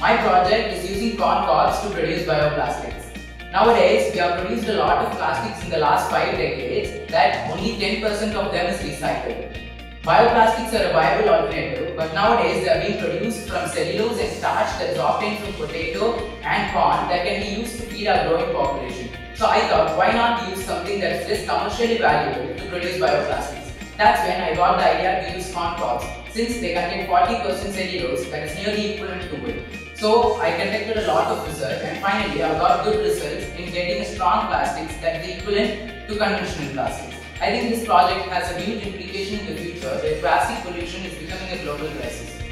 My project is using corn cobs to produce bioplastics. Nowadays, we have produced a lot of plastics in the last 5 decades that only 10% of them is recycled. Bioplastics are a viable alternative, but nowadays they are being produced from cellulose and starch that is obtained from potato and corn that can be used to feed our growing population. So I thought, why not use something that is less commercially valuable to produce bioplastics? That's when I got the idea to use corn cobs, since they contain 40% cellulose that is nearly equivalent to wood. So I conducted a lot of research and finally I got good results in getting strong plastics that is equivalent to conventional plastics. I think this project has a huge implication in the future where plastic pollution is becoming a global crisis.